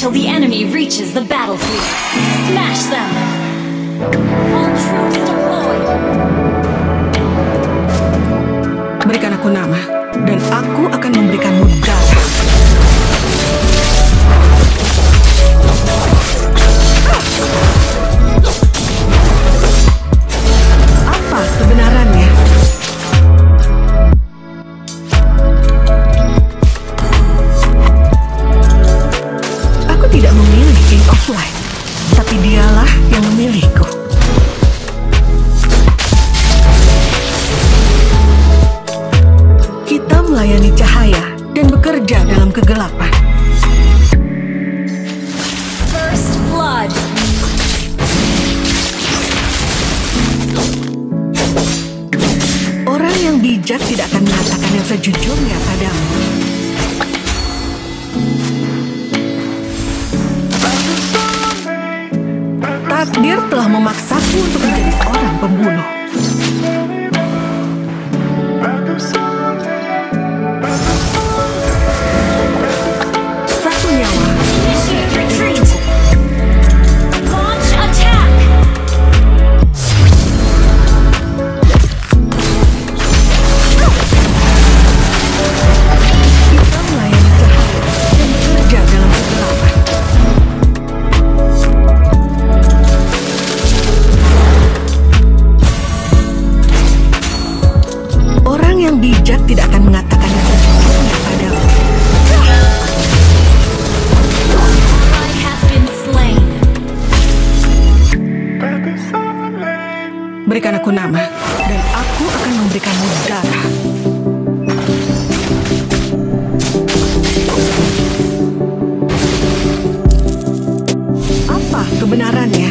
Till the enemy reaches the battlefield. Smash them! All troops deployed. Berikan aku nama, dan aku akan memberikanmu darah. Apa kebenarannya? Tapi dialah yang memilihku. Kita melayani cahaya dan bekerja dalam kegelapan. First blood. Orang yang bijak tidak akan mengatakan yang sejujurnya padamu. Takdir telah memaksaku untuk menjadi seorang pembunuh. Satu nyawa. Retreat. Launch attack. Kita melayani cahaya dan bekerja dalam kegelapan. Bijak tidak akan mengatakan yang sejujurnya padamu. Berikan aku nama, dan aku akan memberikanmu darah. Apa kebenarannya?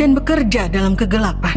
dan bekerja dalam kegelapan.